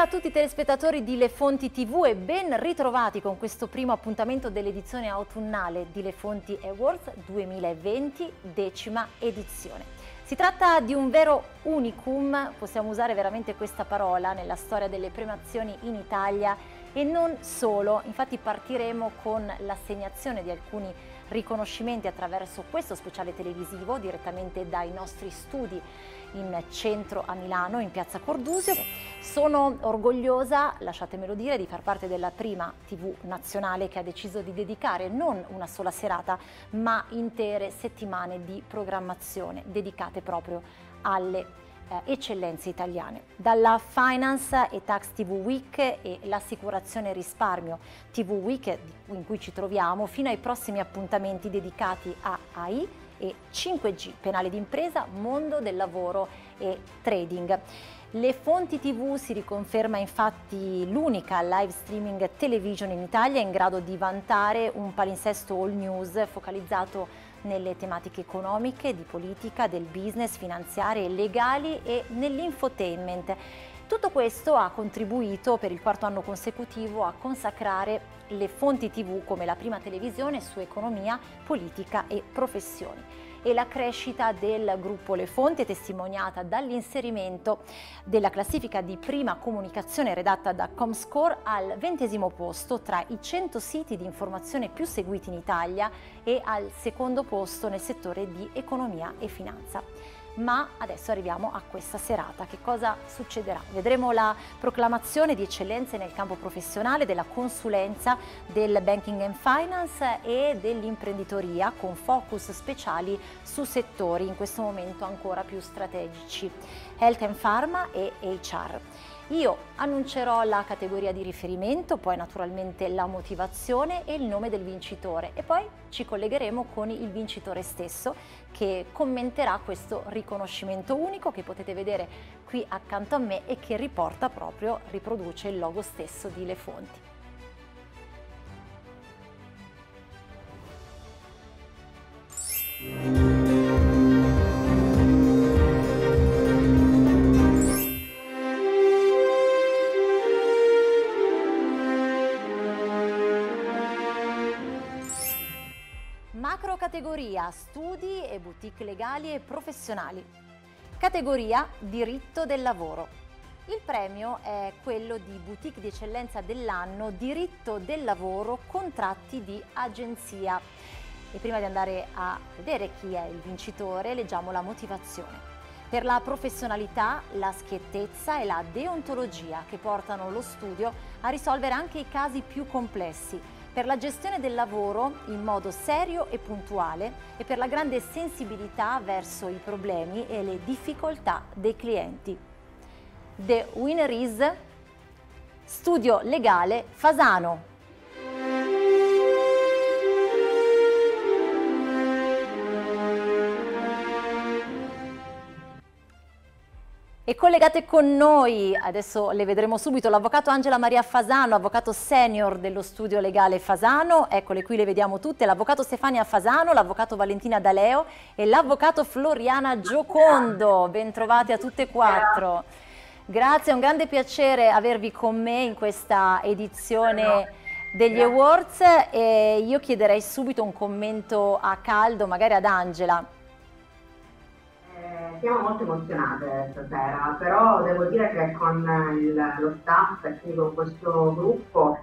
Buonasera a tutti i telespettatori di Le Fonti TV e ben ritrovati con questo primo appuntamento dell'edizione autunnale di Le Fonti Awards 2020, 10ª edizione. Si tratta di un vero unicum, possiamo usare veramente questa parola, nella storia delle premiazioni in Italia e non solo. Infatti partiremo con l'assegnazione di alcuni riconoscimenti attraverso questo speciale televisivo direttamente dai nostri studi in centro a Milano, in piazza Cordusio. Sono orgogliosa, lasciatemelo dire, di far parte della prima TV nazionale che ha deciso di dedicare non una sola serata ma intere settimane di programmazione dedicate proprio alle eccellenze italiane. Dalla Finance and Tax TV Week e l'Assicurazione Risparmio TV Week in cui ci troviamo fino ai prossimi appuntamenti dedicati a AI e 5G, penale d'impresa, mondo del lavoro e trading. Le Fonti TV si riconferma infatti l'unica live streaming television in Italia in grado di vantare un palinsesto all news focalizzato nelle tematiche economiche, di politica, del business, finanziarie, legali e nell'infotainment. Tutto questo ha contribuito per il 4º anno consecutivo a consacrare Le Fonti TV come la prima televisione su economia, politica e professioni. E la crescita del gruppo Le Fonti è testimoniata dall'inserimento della classifica di prima comunicazione redatta da Comscore al 20° posto tra i 100 siti di informazione più seguiti in Italia e al 2° posto nel settore di economia e finanza. Ma adesso arriviamo a questa serata. Che cosa succederà? Vedremo la proclamazione di eccellenze nel campo professionale, della consulenza, del banking and finance e dell'imprenditoria, con focus speciali su settori in questo momento ancora più strategici: health and pharma e HR. Io annuncerò la categoria di riferimento, poi naturalmente la motivazione e il nome del vincitore e poi ci collegheremo con il vincitore stesso che commenterà questo riconoscimento unico che potete vedere qui accanto a me e che riproduce il logo stesso di Le Fonti. Categoria studi e boutique legali e professionali. Categoria diritto del lavoro. Il premio è quello di boutique di eccellenza dell'anno diritto del lavoro contratti di agenzia. E prima di andare a vedere chi è il vincitore, leggiamo la motivazione. Per la professionalità, la schiettezza e la deontologia che portano lo studio a risolvere anche i casi più complessi, per la gestione del lavoro in modo serio e puntuale e per la grande sensibilità verso i problemi e le difficoltà dei clienti. The winner is Studio Legale Fasano. E collegate con noi, adesso le vedremo subito, l'avvocato Angela Maria Fasano, avvocato senior dello Studio Legale Fasano, eccole qui, le vediamo tutte, l'avvocato Stefania Fasano, l'avvocato Valentina D'Aleo e l'avvocato Floriana Giocondo, bentrovati a tutte e quattro. Grazie, è un grande piacere avervi con me in questa edizione degli Awards e io chiederei subito un commento a caldo, magari ad Angela. Siamo molto emozionate stasera, però devo dire che con lo staff e quindi con questo gruppo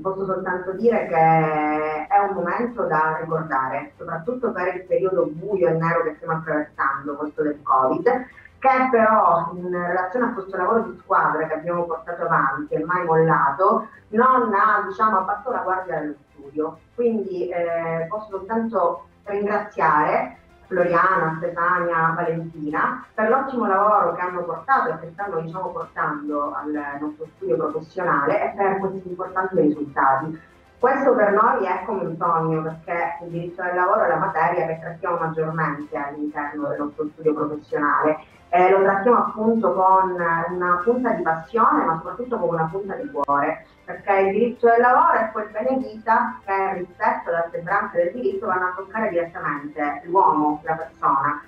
posso soltanto dire che è un momento da ricordare, soprattutto per il periodo buio e nero che stiamo attraversando, questo del Covid, che però in relazione a questo lavoro di squadra che abbiamo portato avanti e mai mollato, non ha, diciamo, abbattuto la guardia dello studio. Quindi posso soltanto ringraziare Floriana, Stefania, Valentina per l'ottimo lavoro che hanno portato e che stanno, diciamo, portando al nostro studio professionale e per questi importanti risultati. Questo per noi è come un sogno, perché il diritto del lavoro è la materia che trattiamo maggiormente all'interno del nostro studio professionale. Lo trattiamo appunto con una punta di passione ma soprattutto con una punta di cuore, perché il diritto del lavoro è quel bene vita che rispetto alle sembranze del diritto vanno a toccare direttamente l'uomo, la persona.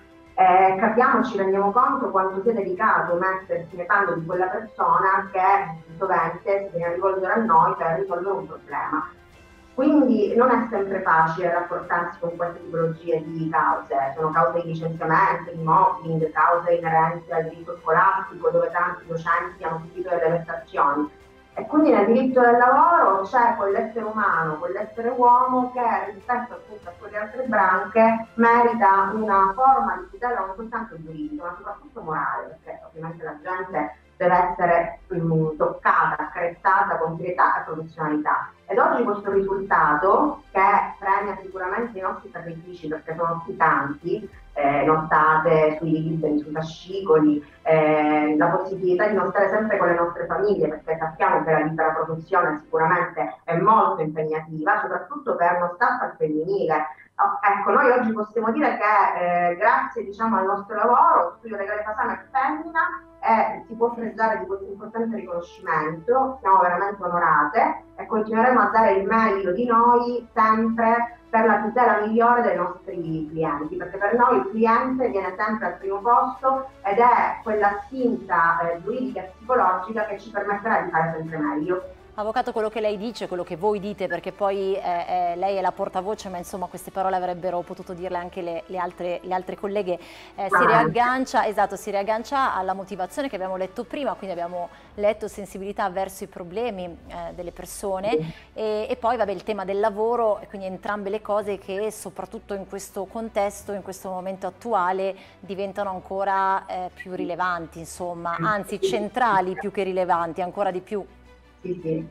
capiamo, ci rendiamo conto quanto sia delicato mettersi nei panni di quella persona che sovente si viene a rivolgere a noi per risolvere un problema. Quindi non è sempre facile rapportarsi con queste tipologie di cause, sono cause di licenziamento, di mobbing, cause inerenti al diritto scolastico dove tanti docenti hanno subito delle vessazioni. E quindi nel diritto del lavoro c'è quell'essere umano, quell'essere uomo che rispetto appunto a quelle altre branche merita una forma di tutela non soltanto giuridica ma soprattutto morale, perché ovviamente la gente deve essere toccata, accarezzata con serietà e professionalità. Ed oggi questo risultato, che premia sicuramente i nostri sacrifici, perché sono più tanti, nottate sui libri, sui fascicoli, la possibilità di non stare sempre con le nostre famiglie, perché sappiamo che la libera professione sicuramente è molto impegnativa, soprattutto per uno staff al femminile. Ecco, noi oggi possiamo dire che grazie diciamo, al nostro lavoro, Studio Legale Fasano è femmina, si può fregiare di questo importante riconoscimento, siamo veramente onorate e continueremo a dare il meglio di noi sempre per la tutela migliore dei nostri clienti, perché per noi il cliente viene sempre al primo posto ed è quella spinta giuridica e psicologica che ci permetterà di fare sempre meglio. Avvocato, quello che lei dice, quello che voi dite, perché poi lei è la portavoce, ma insomma queste parole avrebbero potuto dirle anche le altre colleghe, si riaggancia, esatto, si riaggancia alla motivazione che abbiamo letto prima, quindi abbiamo letto sensibilità verso i problemi delle persone e poi vabbè, il tema del lavoro, quindi entrambe le cose che soprattutto in questo contesto, in questo momento attuale diventano ancora più rilevanti, insomma, anzi centrali più che rilevanti, ancora di più. Sì, sì.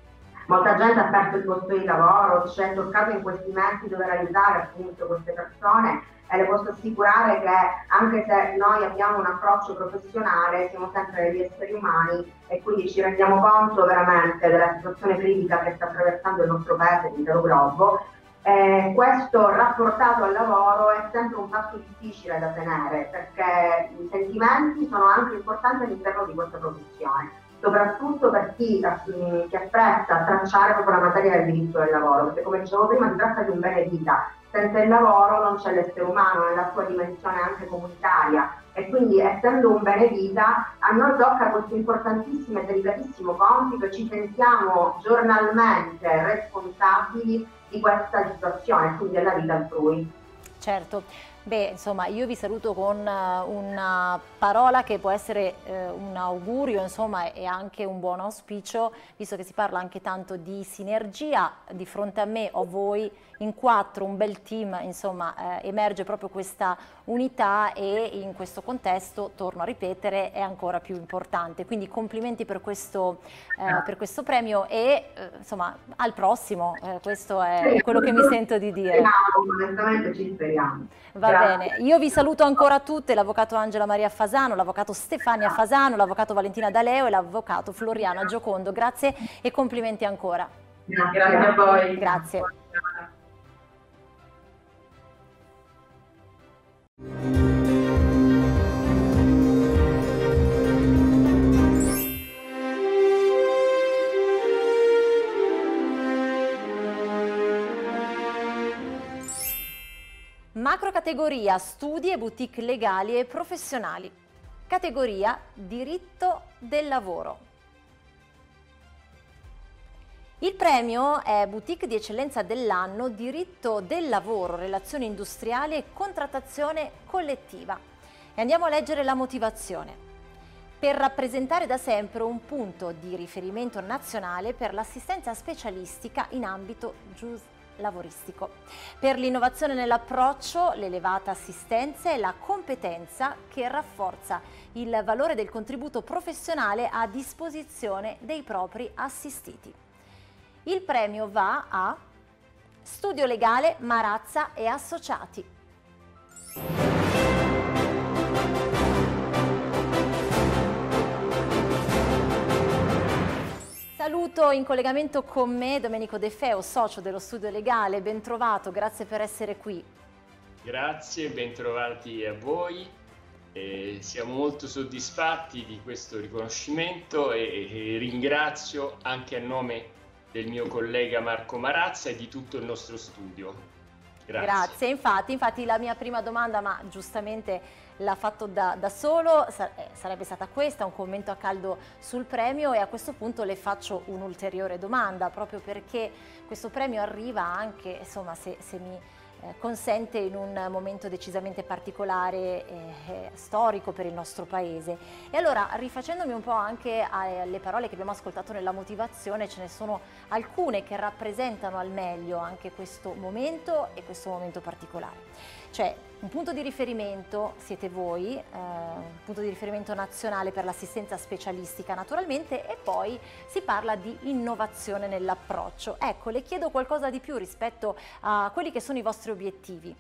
Molta gente ha perso il posto di lavoro, ci è toccato in questi mesi dover aiutare appunto queste persone e le posso assicurare che anche se noi abbiamo un approccio professionale siamo sempre degli esseri umani e quindi ci rendiamo conto veramente della situazione critica che sta attraversando il nostro paese, l'intero globo. Questo rapportato al lavoro è sempre un passo difficile da tenere perché i sentimenti sono anche importanti all'interno di questa professione, soprattutto per chi si appresta a tracciare proprio la materia del diritto del lavoro, perché come dicevo prima si tratta di un bene vita, senza il lavoro non c'è l'essere umano nella sua dimensione anche comunitaria e quindi essendo un bene vita a noi tocca questo importantissimo e delicatissimo compito, ci sentiamo giornalmente responsabili di questa situazione, quindi della vita altrui. Certo. Beh, insomma, io vi saluto con una parola che può essere un augurio, insomma, e anche un buon auspicio, visto che si parla anche tanto di sinergia. Di fronte a me o voi in quattro, un bel team, insomma, emerge proprio questa unità e in questo contesto, torno a ripetere, è ancora più importante. Quindi complimenti per questo premio e, insomma, al prossimo, questo è quello che mi sento di dire. Onestamente ci speriamo. Va bene, io vi saluto ancora tutte, l'avvocato Angela Maria Fasano, l'avvocato Stefania Fasano, l'avvocato Valentina D'Aleo e l'avvocato Floriana Giocondo. Grazie e complimenti ancora. Grazie a voi. Grazie. Macro categoria studi e boutique legali e professionali. Categoria diritto del lavoro. Il premio è Boutique di Eccellenza dell'anno, diritto del lavoro, relazioni industriali e contrattazione collettiva. E andiamo a leggere la motivazione. Per rappresentare da sempre un punto di riferimento nazionale per l'assistenza specialistica in ambito lavoristico, per l'innovazione nell'approccio, l'elevata assistenza e la competenza che rafforza il valore del contributo professionale a disposizione dei propri assistiti. Il premio va a Studio Legale Marazza e Associati. Saluto in collegamento con me Domenico De Feo, socio dello Studio Legale. Ben trovato, grazie per essere qui. Grazie, ben trovati a voi. Siamo molto soddisfatti di questo riconoscimento e ringrazio anche a nome del mio collega Marco Marazza e di tutto il nostro studio. Grazie. Infatti la mia prima domanda, ma giustamente l'ha fatto da solo, sarebbe stata questa, un commento a caldo sul premio, e a questo punto le faccio un'ulteriore domanda, proprio perché questo premio arriva anche, insomma, se mi consente, in un momento decisamente particolare, storico per il nostro paese. E allora, rifacendomi un po' anche alle parole che abbiamo ascoltato nella motivazione, ce ne sono alcune che rappresentano al meglio anche questo momento e questo momento particolare. Cioè, un punto di riferimento siete voi, un punto di riferimento nazionale per l'assistenza specialistica naturalmente, e poi si parla di innovazione nell'approccio. Ecco, le chiedo qualcosa di più rispetto a quelli che sono i vostri obiettivi.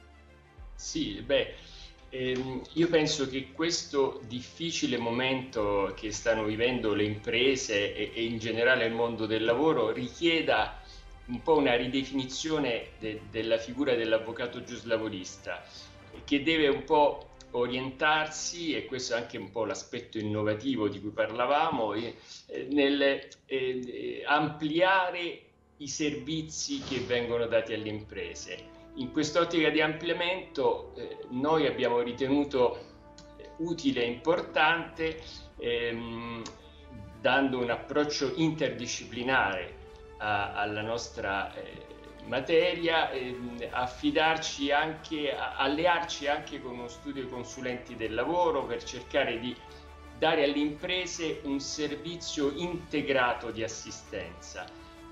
Sì, beh, io penso che questo difficile momento che stanno vivendo le imprese e in generale il mondo del lavoro richieda un po' una ridefinizione della figura dell'avvocato giuslavorista, che deve un po' orientarsi, e questo è anche un po' l'aspetto innovativo di cui parlavamo, nel ampliare i servizi che vengono dati alle imprese. In quest'ottica di ampliamento noi abbiamo ritenuto utile e importante, dando un approccio interdisciplinare alla nostra materia, affidarci anche, allearci anche con uno studio di consulenti del lavoro per cercare di dare alle imprese un servizio integrato di assistenza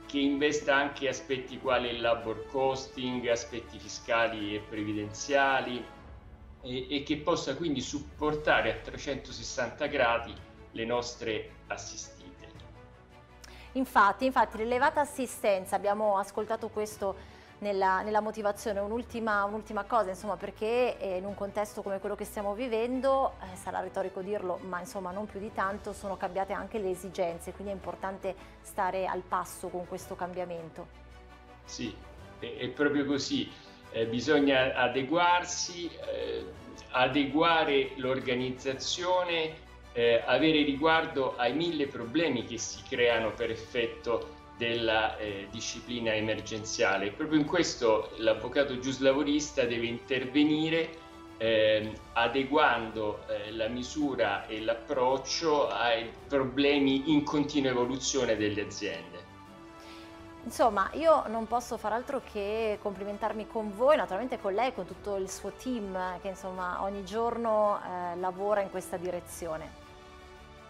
che investa anche aspetti quali il labor costing, aspetti fiscali e previdenziali, e che possa quindi supportare a 360 gradi le nostre assistenze. Infatti, l'elevata assistenza, abbiamo ascoltato questo nella motivazione. Un'ultima cosa, insomma, perché in un contesto come quello che stiamo vivendo, sarà retorico dirlo, ma insomma non più di tanto, sono cambiate anche le esigenze, quindi è importante stare al passo con questo cambiamento. Sì, è proprio così, bisogna adeguarsi, adeguare l'organizzazione, avere riguardo ai 1000 problemi che si creano per effetto della disciplina emergenziale. Proprio in questo l'avvocato giuslavorista deve intervenire, adeguando la misura e l'approccio ai problemi in continua evoluzione delle aziende. Insomma, io non posso far altro che complimentarmi con voi, naturalmente con lei, con tutto il suo team che insomma ogni giorno lavora in questa direzione.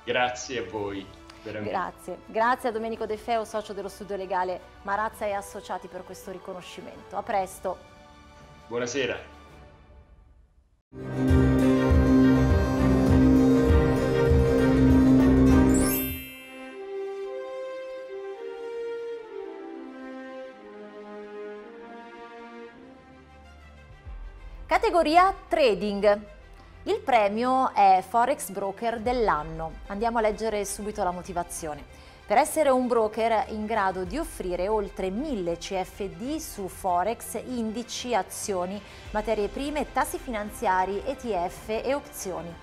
Grazie a voi, veramente. Grazie a Domenico De Feo, socio dello Studio Legale Marazza e Associati, per questo riconoscimento. A presto. Buonasera. Categoria Trading. Il premio è Forex Broker dell'anno. Andiamo a leggere subito la motivazione. Per essere un broker in grado di offrire oltre 1000 CFD su Forex, indici, azioni, materie prime, tassi finanziari, ETF e opzioni.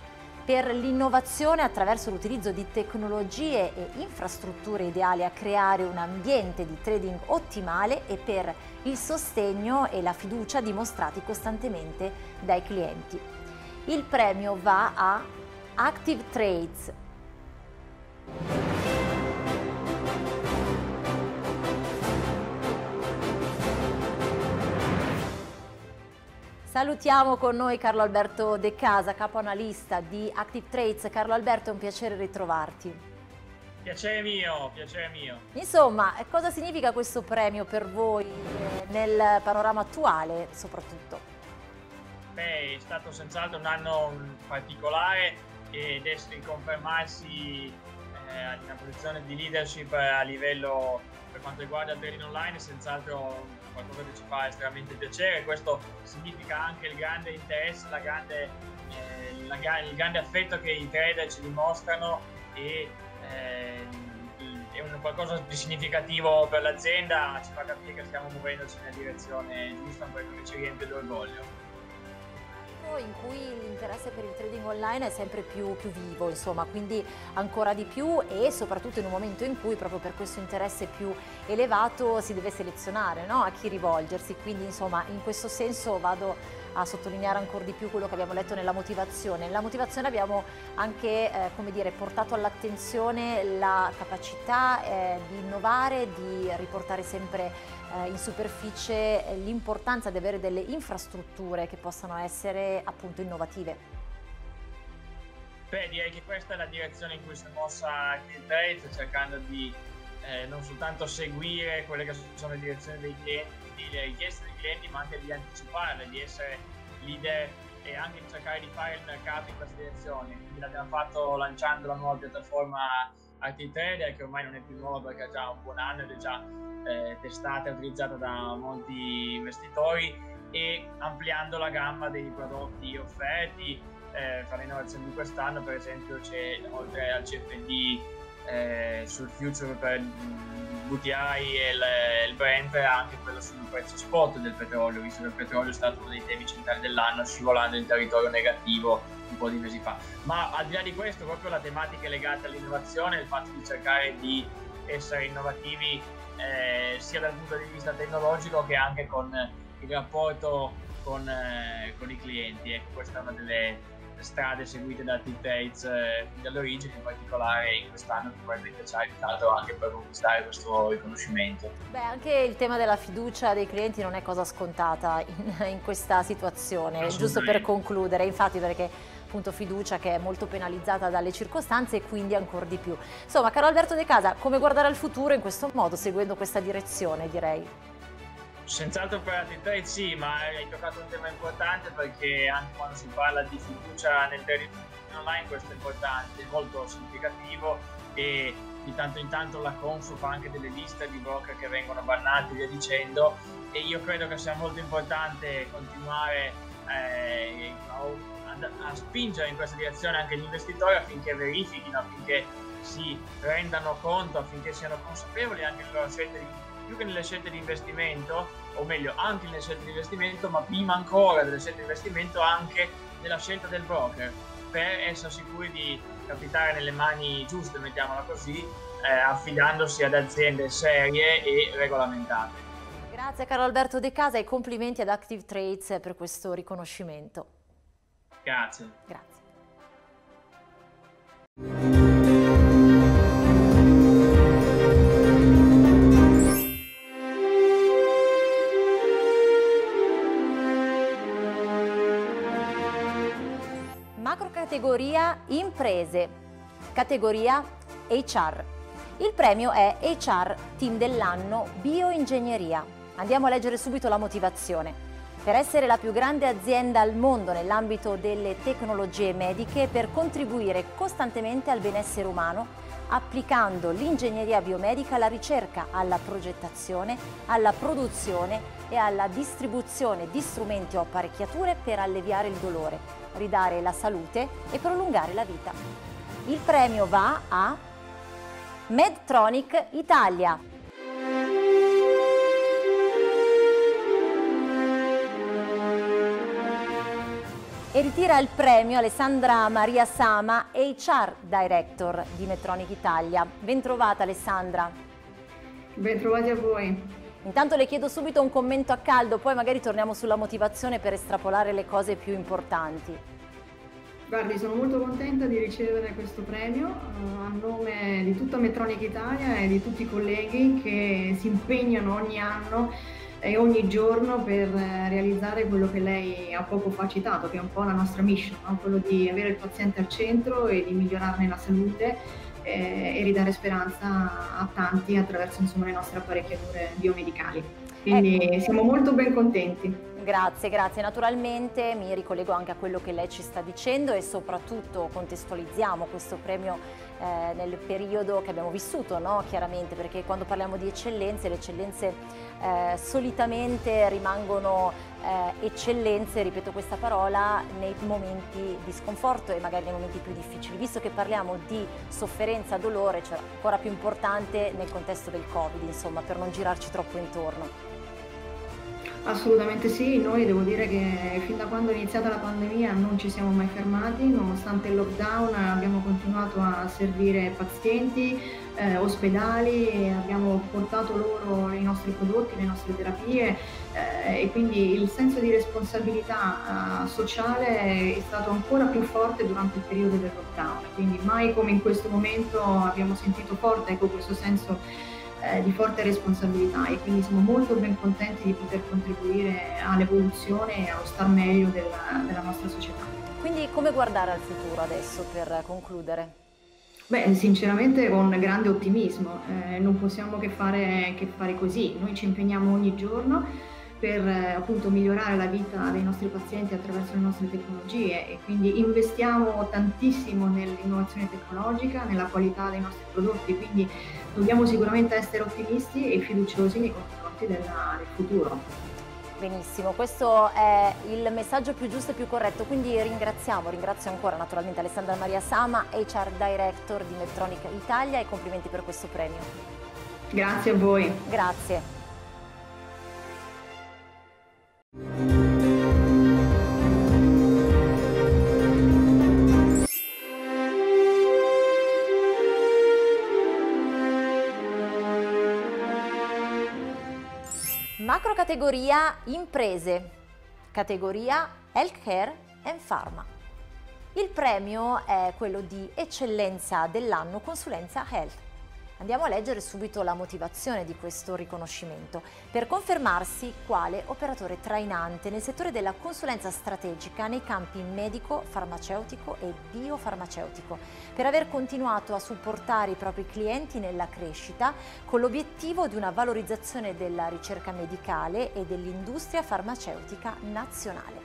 Per l'innovazione attraverso l'utilizzo di tecnologie e infrastrutture ideali a creare un ambiente di trading ottimale, e per il sostegno e la fiducia dimostrati costantemente dai clienti. Il premio va a ActivTrades. Salutiamo con noi Carlo Alberto De Casa, capo analista di ActivTrades. Carlo Alberto, è un piacere ritrovarti. Piacere mio, piacere mio. Insomma, cosa significa questo premio per voi nel panorama attuale soprattutto? Beh, è stato senz'altro un anno particolare, ed essere confermarsi in una posizione di leadership a livello per quanto riguarda il trading online è senz'altro qualcosa che ci fa estremamente piacere. Questo significa anche il grande interesse, il grande affetto che i trader ci dimostrano, e è un qualcosa di significativo per l'azienda, ci fa capire che stiamo muovendoci nella direzione giusta, quello che ci riempie d'orgoglio. tempo in cui l'interesse per il trading online è sempre più vivo, insomma, quindi ancora di più, e soprattutto in un momento in cui proprio per questo interesse più elevato si deve selezionare, no? A chi rivolgersi, quindi insomma in questo senso vado a sottolineare ancora di più quello che abbiamo letto nella motivazione. Nella motivazione abbiamo anche come dire, portato all'attenzione la capacità di innovare, di riportare sempre in superficie l'importanza di avere delle infrastrutture che possano essere appunto innovative. Beh, direi che questa è la direzione in cui si è mossa ActivTrades, cercando di non soltanto seguire quelle che sono le direzioni dei clienti, le richieste dei clienti, ma anche di anticiparle, di essere leader e anche di cercare di fare il mercato in questa direzione. Quindi l'abbiamo fatto lanciando la nuova piattaforma ActivTrades, che ormai non è più nuova perché ha già un buon anno ed è già testata e utilizzata da molti investitori, e ampliando la gamma dei prodotti offerti. Fra le innovazioni di quest'anno, per esempio, c'è, oltre al CFD, sul future per WTI e il Brent, anche quello sul prezzo spot del petrolio, visto che il petrolio è stato uno dei temi centrali dell'anno, scivolando in territorio negativo un po' di mesi fa. Ma al di là di questo, proprio la tematica legata all'innovazione, il fatto di cercare di essere innovativi sia dal punto di vista tecnologico che anche con il rapporto con i clienti, ecco, questa è una delle strade seguite da ActivTrades dall'origine, in particolare in quest'anno, che probabilmente ci ha aiutato anche per conquistare questo riconoscimento. Beh, anche il tema della fiducia dei clienti non è cosa scontata in questa situazione, giusto per concludere, infatti, perché appunto fiducia che è molto penalizzata dalle circostanze e quindi ancora di più. Insomma, Carlo Alberto De Casa, come guardare al futuro in questo modo, seguendo questa direzione, direi? Senz'altro per ActivTrades sì, ma hai toccato un tema importante, perché anche quando si parla di fiducia nel territorio online questo è importante, molto significativo, e di tanto in tanto la Consu fa anche delle liste di broker che vengono bannati e via dicendo, e io credo che sia molto importante continuare a spingere in questa direzione anche gli investitori, affinché verifichino, affinché si rendano conto, affinché siano consapevoli anche delle loro scelte di più che nelle scelte di investimento, o meglio anche nelle scelte di investimento, ma prima ancora delle scelte di investimento anche nella scelta del broker, per essere sicuri di capitare nelle mani giuste, mettiamola così, affidandosi ad aziende serie e regolamentate. Grazie Carlo Alberto De Casa e complimenti ad ActivTrades per questo riconoscimento. Grazie. Grazie. Categoria imprese, categoria HR. Il premio è HR Team dell'anno Bioingegneria. Andiamo a leggere subito la motivazione. Per essere la più grande azienda al mondo nell'ambito delle tecnologie mediche, per contribuire costantemente al benessere umano, applicando l'ingegneria biomedica alla ricerca, alla progettazione, alla produzione e alla distribuzione di strumenti o apparecchiature per alleviare il dolore, ridare la salute e prolungare la vita. Il premio va a Medtronic Italia. E ritira il premio Alessandra Maria Sama, HR Director di Medtronic Italia. Bentrovata Alessandra. Bentrovati a voi. Intanto le chiedo subito un commento a caldo, poi magari torniamo sulla motivazione per estrapolare le cose più importanti. Guardi, sono molto contenta di ricevere questo premio a nome di tutta Medtronic Italia e di tutti i colleghi che si impegnano ogni anno e ogni giorno per realizzare quello che lei ha poco fa citato, che è un po' la nostra mission, no? Quello di avere il paziente al centro e di migliorarne la salute e ridare speranza a tanti attraverso, insomma, le nostre apparecchiature biomedicali. Quindi siamo molto ben contenti. Grazie, grazie. Naturalmente mi ricollego anche a quello che lei ci sta dicendo e soprattutto contestualizziamo questo premio nel periodo che abbiamo vissuto, no? Chiaramente, perché quando parliamo di eccellenze, le eccellenze solitamente rimangono eccellenze, ripeto questa parola, nei momenti di sconforto e magari nei momenti più difficili. Visto che parliamo di sofferenza, dolore, cioè ancora più importante nel contesto del Covid, insomma, per non girarci troppo intorno. Assolutamente sì, noi devo dire che fin da quando è iniziata la pandemia non ci siamo mai fermati, nonostante il lockdown abbiamo continuato a servire pazienti, ospedali, abbiamo portato loro i nostri prodotti, le nostre terapie e quindi il senso di responsabilità sociale è stato ancora più forte durante il periodo del lockdown, quindi mai come in questo momento abbiamo sentito forte questo senso di forte responsabilità e quindi siamo molto ben contenti di poter contribuire all'evoluzione e allo star meglio della nostra società. Quindi come guardare al futuro adesso per concludere? Beh, sinceramente con grande ottimismo, non possiamo che fare così, noi ci impegniamo ogni giorno per appunto migliorare la vita dei nostri pazienti attraverso le nostre tecnologie e quindi investiamo tantissimo nell'innovazione tecnologica, nella qualità dei nostri prodotti, quindi dobbiamo sicuramente essere ottimisti e fiduciosi nei confronti del futuro. Benissimo, questo è il messaggio più giusto e più corretto, quindi ringrazio ancora naturalmente Alessandra Maria Sama, HR Director di Medtronic Italia e complimenti per questo premio. Grazie a voi. Grazie. Macro categoria imprese, categoria healthcare and pharma. Il premio è quello di eccellenza dell'anno consulenza health. Andiamo a leggere subito la motivazione di questo riconoscimento. Per confermarsi quale operatore trainante nel settore della consulenza strategica nei campi medico, farmaceutico e biofarmaceutico, per aver continuato a supportare i propri clienti nella crescita con l'obiettivo di una valorizzazione della ricerca medicale e dell'industria farmaceutica nazionale.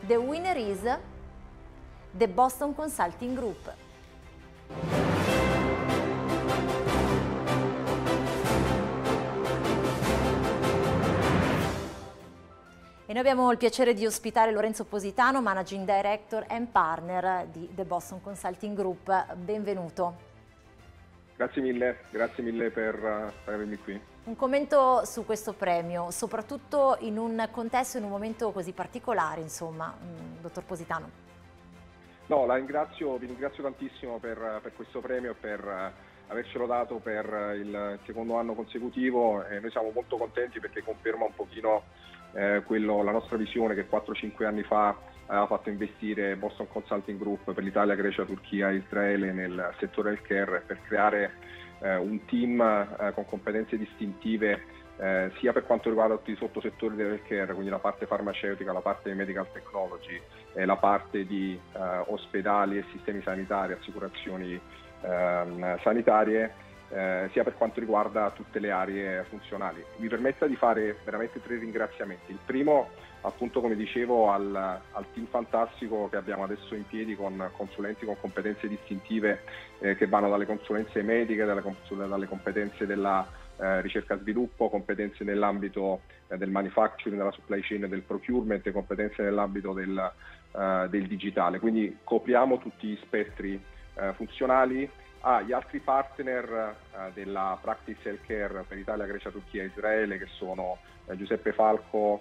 The winner is The Boston Consulting Group. E noi abbiamo il piacere di ospitare Lorenzo Positano, Managing Director and Partner di The Boston Consulting Group. Benvenuto. Grazie mille per avermi qui. Un commento su questo premio, soprattutto in un contesto, in un momento così particolare, insomma, dottor Positano. No, vi ringrazio tantissimo per questo premio e per avercelo dato per il secondo anno consecutivo. Noi siamo molto contenti perché conferma un pochino la nostra visione che 4-5 anni fa aveva fatto investire Boston Consulting Group per l'Italia, Grecia, Turchia e Israele nel settore healthcare per creare un team con competenze distintive sia per quanto riguarda tutti i sottosettori dell'healthcare, quindi la parte farmaceutica, la parte di medical technology, la parte di ospedali e sistemi sanitari, assicurazioni sanitarie, sia per quanto riguarda tutte le aree funzionali. Mi permetta di fare veramente 3 ringraziamenti. Il primo, appunto come dicevo, al team fantastico che abbiamo adesso in piedi con consulenti con competenze distintive che vanno dalle consulenze mediche, dalle competenze della ricerca e sviluppo, competenze nell'ambito del manufacturing, della supply chain, del procurement, competenze nell'ambito del digitale. Quindi copriamo tutti gli spettri funzionali. Gli altri partner della Practice Healthcare per Italia, Grecia, Turchia e Israele che sono Giuseppe Falco,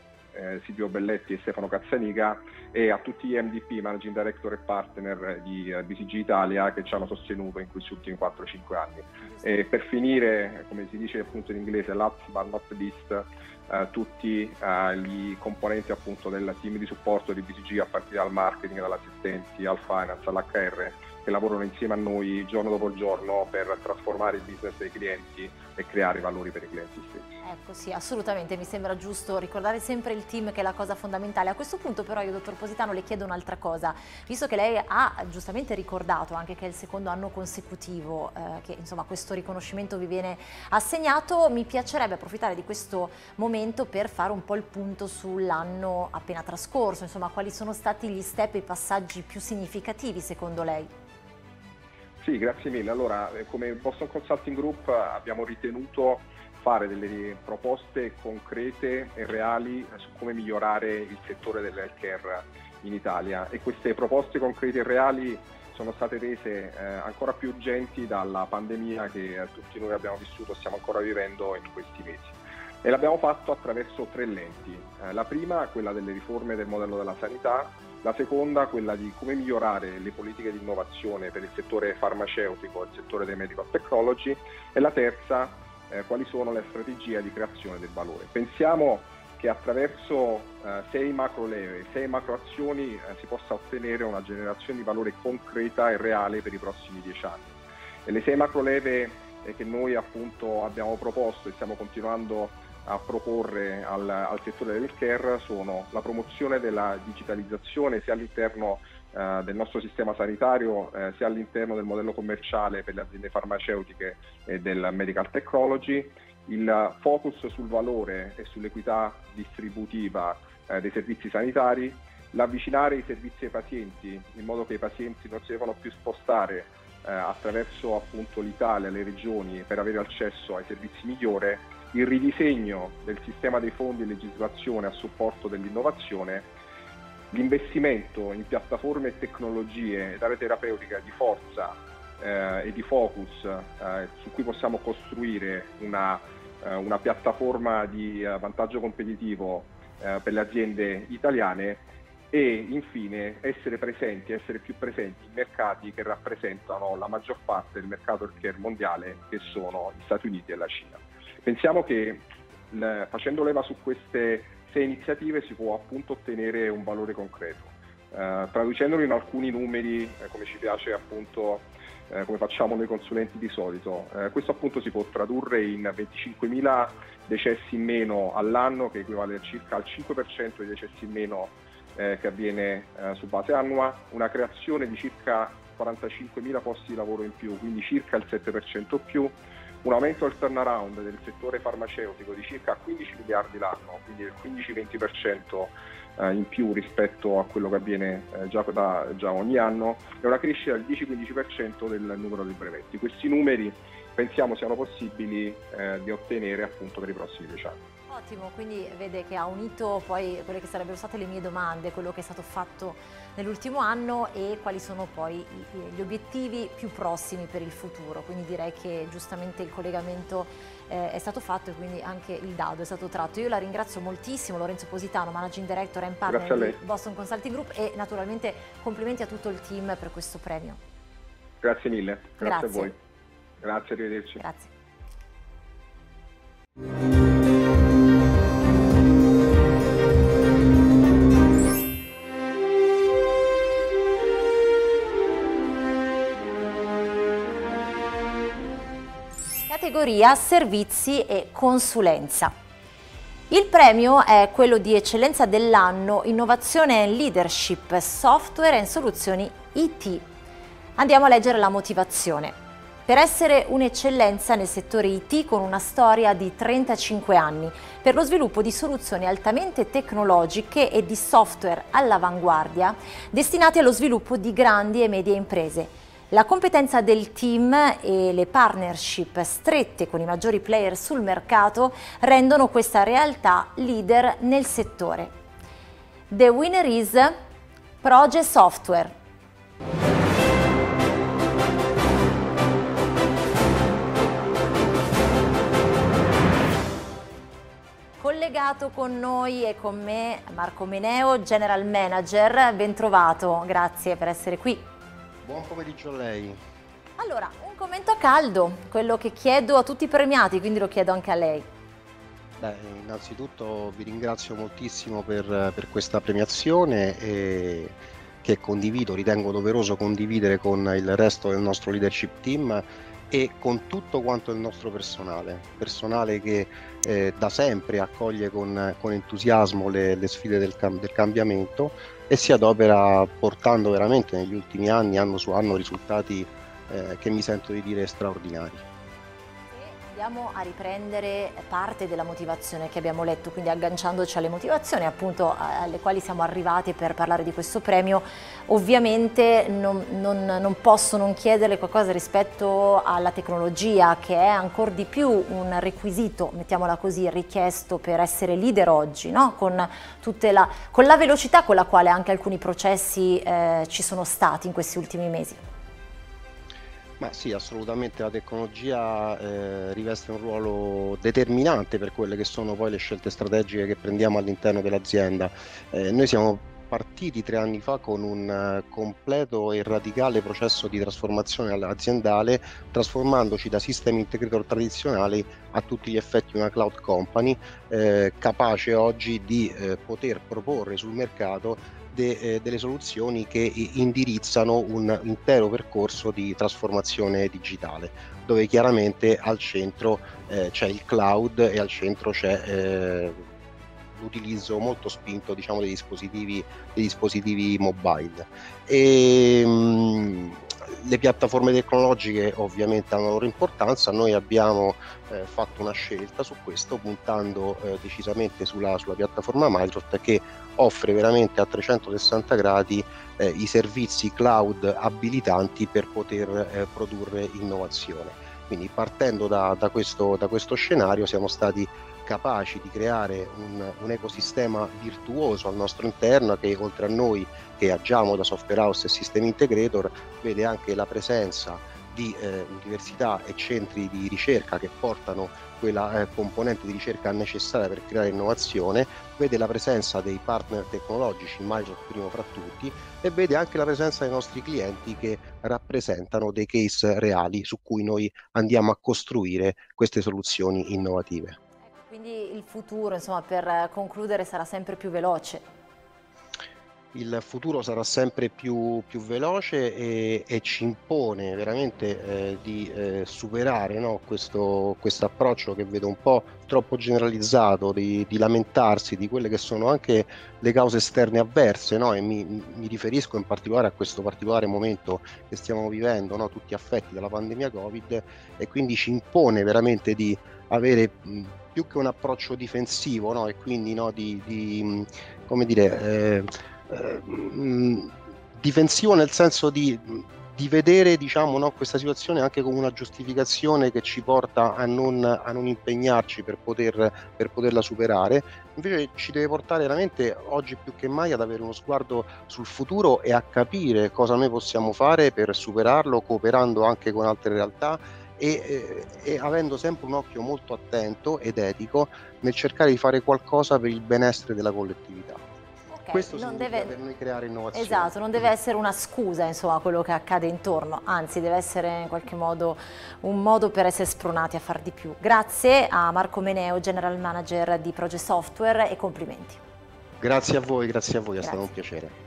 Silvio Belletti e Stefano Cazzanica e a tutti gli MDP, Managing Director e Partner di BCG Italia che ci hanno sostenuto in questi ultimi 4-5 anni. E per finire, come si dice appunto in inglese, last but not least, tutti gli componenti appunto del team di supporto di BCG a partire dal marketing, dall'assistenza, al finance, all'HR che lavorano insieme a noi giorno dopo giorno per trasformare il business dei clienti e creare valori per i clienti stessi. Ecco sì, assolutamente, mi sembra giusto ricordare sempre il team che è la cosa fondamentale. A questo punto però io, dottor Positano, le chiedo un'altra cosa, visto che lei ha giustamente ricordato anche che è il secondo anno consecutivo che insomma questo riconoscimento vi viene assegnato, mi piacerebbe approfittare di questo momento per fare un po' il punto sull'anno appena trascorso, insomma quali sono stati gli step e i passaggi più significativi secondo lei? Sì, grazie mille. Allora, come Boston Consulting Group abbiamo ritenuto fare delle proposte concrete e reali su come migliorare il settore dell'healthcare in Italia e queste proposte concrete e reali sono state rese ancora più urgenti dalla pandemia che tutti noi abbiamo vissuto e stiamo ancora vivendo in questi mesi. E l'abbiamo fatto attraverso tre lenti. La prima, quella delle riforme del modello della sanità, la seconda, quella di come migliorare le politiche di innovazione per il settore farmaceutico e il settore dei medical technology, e la terza, quali sono le strategie di creazione del valore. Pensiamo che attraverso 6 macro azioni si possa ottenere una generazione di valore concreta e reale per i prossimi 10 anni. E le 6 macro leve che noi appunto abbiamo proposto e stiamo continuando a proporre al settore del care sono la promozione della digitalizzazione sia all'interno del nostro sistema sanitario, sia all'interno del modello commerciale per le aziende farmaceutiche e del medical technology, il focus sul valore e sull'equità distributiva dei servizi sanitari, l'avvicinare i servizi ai pazienti in modo che i pazienti non si devono più spostare attraverso appunto l'Italia, le regioni, per avere accesso ai servizi migliore, il ridisegno del sistema dei fondi e legislazione a supporto dell'innovazione, l'investimento in piattaforme e tecnologie d'area terapeutica di forza e di focus su cui possiamo costruire una piattaforma di vantaggio competitivo per le aziende italiane. E infine essere più presenti in mercati che rappresentano la maggior parte del mercato del care mondiale, che sono gli Stati Uniti e la Cina. Pensiamo che facendo leva su queste 6 iniziative si può appunto ottenere un valore concreto. Traducendolo in alcuni numeri, come ci piace appunto, come facciamo noi consulenti di solito, questo appunto si può tradurre in 25.000 decessi in meno all'anno, che equivale circa al 5% dei decessi in meno che avviene su base annua, una creazione di circa 45.000 posti di lavoro in più, quindi circa il 7% più, un aumento del turnaround del settore farmaceutico di circa 15 miliardi l'anno, quindi il 15-20% in più rispetto a quello che avviene già ogni anno, e una crescita del 10-15% del numero dei brevetti. Questi numeri pensiamo siano possibili di ottenere appunto per i prossimi 10 anni. Ottimo, quindi vede che ha unito poi quelle che sarebbero state le mie domande, quello che è stato fatto nell'ultimo anno e quali sono poi gli obiettivi più prossimi per il futuro, quindi direi che giustamente il collegamento è stato fatto e quindi anche il dado è stato tratto. Io la ringrazio moltissimo, Lorenzo Positano, Managing Director and Partner di Boston Consulting Group, e naturalmente complimenti a tutto il team per questo premio. Grazie mille, grazie a voi. Grazie, arrivederci. Grazie. Categoria servizi e consulenza. Il premio è quello di eccellenza dell'anno innovazione e leadership software e soluzioni IT. Andiamo a leggere la motivazione. Per essere un'eccellenza nel settore IT con una storia di 35 anni, per lo sviluppo di soluzioni altamente tecnologiche e di software all'avanguardia destinati allo sviluppo di grandi e medie imprese. La competenza del team e le partnership strette con i maggiori player sul mercato rendono questa realtà leader nel settore. The winner is Proge-Software. Collegato con noi e con me Marco Mineo, General Manager, ben trovato, grazie per essere qui. Buon pomeriggio a lei. Allora, un commento a caldo, quello che chiedo a tutti i premiati, quindi lo chiedo anche a lei. Beh, innanzitutto vi ringrazio moltissimo per questa premiazione che condivido, ritengo doveroso condividere con il resto del nostro leadership team e con tutto quanto il nostro personale che da sempre accoglie con entusiasmo le sfide del cambiamento e si adopera portando veramente negli ultimi anni, anno su anno, risultati che mi sento di dire straordinari. E andiamo a riprendere parte della motivazione che abbiamo letto, quindi agganciandoci alle motivazioni appunto alle quali siamo arrivati per parlare di questo premio. Ovviamente non posso non chiederle qualcosa rispetto alla tecnologia, che è ancora di più un requisito, mettiamola così, richiesto per essere leader oggi, no? Con la velocità con la quale anche alcuni processi ci sono stati in questi ultimi mesi. Ma sì, assolutamente la tecnologia riveste un ruolo determinante per quelle che sono poi le scelte strategiche che prendiamo all'interno dell'azienda. Noi siamo partiti 3 anni fa con un completo e radicale processo di trasformazione aziendale, trasformandoci da system integrator tradizionali a tutti gli effetti una cloud company, capace oggi di poter proporre sul mercato delle soluzioni che indirizzano un intero percorso di trasformazione digitale, dove chiaramente al centro c'è il cloud e al centro c'è l'utilizzo molto spinto, diciamo, dei dispositivi mobile. Le piattaforme tecnologiche ovviamente hanno la loro importanza. Noi abbiamo fatto una scelta su questo, puntando decisamente sulla piattaforma Microsoft, che offre veramente a 360 gradi i servizi cloud abilitanti per poter produrre innovazione. Quindi partendo da questo scenario siamo stati capaci di creare un ecosistema virtuoso al nostro interno, che oltre a noi che agiamo da software house e system integrator vede anche la presenza di università e centri di ricerca che portano quella componente di ricerca necessaria per creare innovazione, vede la presenza dei partner tecnologici, Microsoft primo fra tutti, e vede anche la presenza dei nostri clienti che rappresentano dei case reali su cui noi andiamo a costruire queste soluzioni innovative. Quindi il futuro, insomma, per concludere, sarà sempre più veloce? Il futuro sarà sempre più veloce e ci impone veramente di superare, no, questo approccio che vedo un po' troppo generalizzato, di lamentarsi di quelle che sono anche le cause esterne avverse, no? E mi riferisco in particolare a questo particolare momento che stiamo vivendo, no? Tutti affetti dalla pandemia Covid, e quindi ci impone veramente di avere più che un approccio difensivo, no? E quindi, no, di come dire, difensivo nel senso di vedere, diciamo, no, questa situazione anche come una giustificazione che ci porta a non impegnarci per poterla superare. Invece ci deve portare veramente oggi più che mai ad avere uno sguardo sul futuro e a capire cosa noi possiamo fare per superarlo, cooperando anche con altre realtà e avendo sempre un occhio molto attento ed etico nel cercare di fare qualcosa per il benessere della collettività. Okay, questo significa per noi creare innovazione. Esatto, non deve essere una scusa, insomma, quello che accade intorno, anzi deve essere in qualche modo un modo per essere spronati a far di più. Grazie a Marco Mineo, General Manager di Proge-Software, e complimenti. Grazie a voi, è stato un piacere.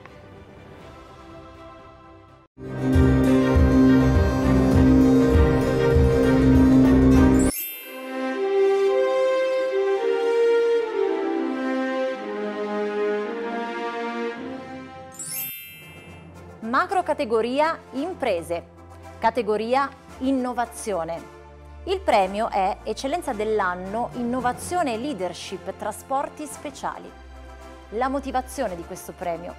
Macrocategoria imprese, categoria innovazione. Il premio è Eccellenza dell'anno Innovazione e Leadership Trasporti Speciali. La motivazione di questo premio: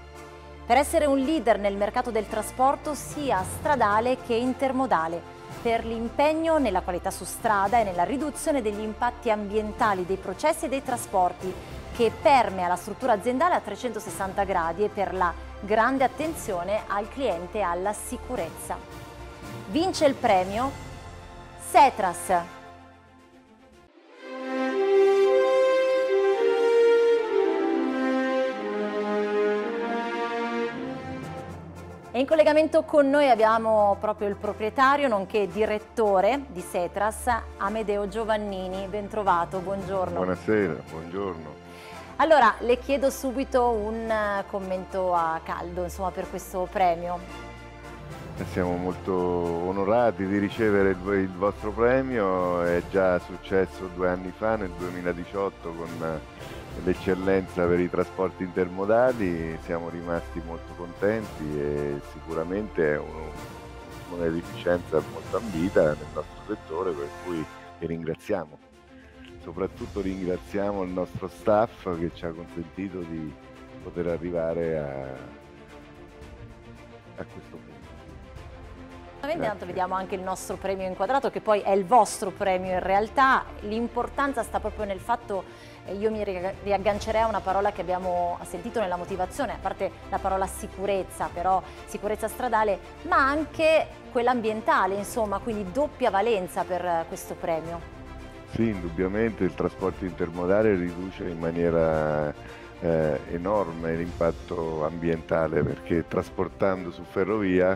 per essere un leader nel mercato del trasporto sia stradale che intermodale, per l'impegno nella qualità su strada e nella riduzione degli impatti ambientali dei processi e dei trasporti, che permea la struttura aziendale a 360 gradi, e per la grande attenzione al cliente e alla sicurezza. Vince il premio CE.TRA.S. E in collegamento con noi abbiamo proprio il proprietario, nonché direttore di CE.TRA.S., Amedeo Giovannini. Bentrovato, buongiorno. Buonasera, buongiorno. Allora, le chiedo subito un commento a caldo, insomma, per questo premio. Siamo molto onorati di ricevere il vostro premio. È già successo 2 anni fa, nel 2018, con l'eccellenza per i trasporti intermodali. Siamo rimasti molto contenti e sicuramente è un'efficienza molto ambita nel nostro settore, per cui vi ringraziamo. Soprattutto ringraziamo il nostro staff che ci ha consentito di poter arrivare a questo punto. Intanto vediamo anche il nostro premio inquadrato, che poi è il vostro premio in realtà. L'importanza sta proprio nel fatto io mi riaggancerei a una parola che abbiamo sentito nella motivazione, a parte la parola sicurezza, però sicurezza stradale, ma anche quella ambientale, insomma, quindi doppia valenza per questo premio. Sì, indubbiamente il trasporto intermodale riduce in maniera enorme l'impatto ambientale, perché trasportando su ferrovia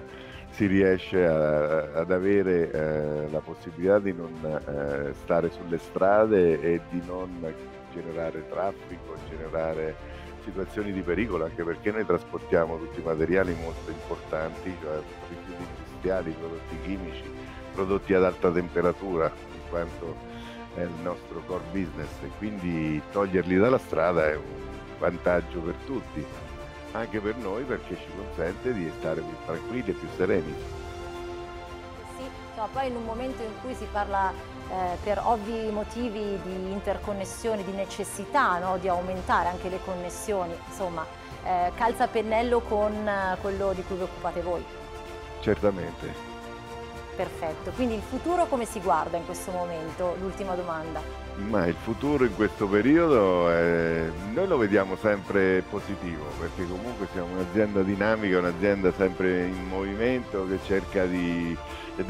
si riesce ad avere la possibilità di non stare sulle strade e di non generare traffico, generare situazioni di pericolo, anche perché noi trasportiamo tutti materiali molto importanti, cioè rifiuti industriali, prodotti chimici, prodotti ad alta temperatura, in quanto è il nostro core business, e quindi toglierli dalla strada è un vantaggio per tutti, anche per noi, perché ci consente di stare più tranquilli e più sereni. Sì, insomma, poi in un momento in cui si parla per ovvi motivi di interconnessioni, di necessità, no, di aumentare anche le connessioni, insomma, calza a pennello con quello di cui vi occupate voi. Certamente. Perfetto, quindi il futuro come si guarda in questo momento? L'ultima domanda. Ma il futuro in questo periodo noi lo vediamo sempre positivo, perché comunque siamo un'azienda dinamica, un'azienda sempre in movimento, che cerca di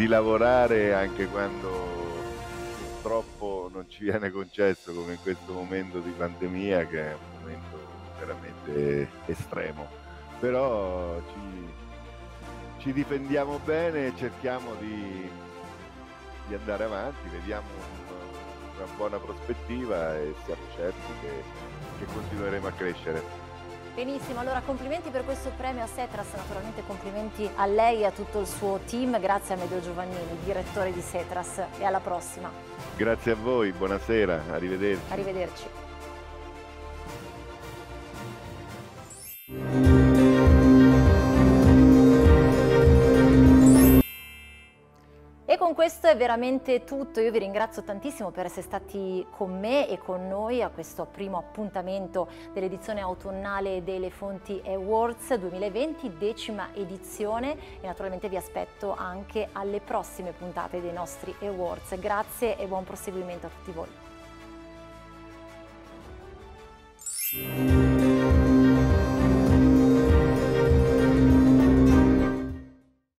lavorare anche quando purtroppo non ci viene concesso, come in questo momento di pandemia, che è un momento veramente estremo, però ci difendiamo bene e cerchiamo di andare avanti, vediamo una buona prospettiva e siamo certi che continueremo a crescere. Benissimo, allora complimenti per questo premio a CE.TRA.S., naturalmente complimenti a lei e a tutto il suo team, grazie a Amedeo Giovannini, direttore di CE.TRA.S., e alla prossima. Grazie a voi, buonasera, arrivederci. Arrivederci. Con questo è veramente tutto, io vi ringrazio tantissimo per essere stati con me e con noi a questo primo appuntamento dell'edizione autunnale delle Fonti Awards 2020, 10ª edizione, e naturalmente vi aspetto anche alle prossime puntate dei nostri Awards. Grazie e buon proseguimento a tutti voi.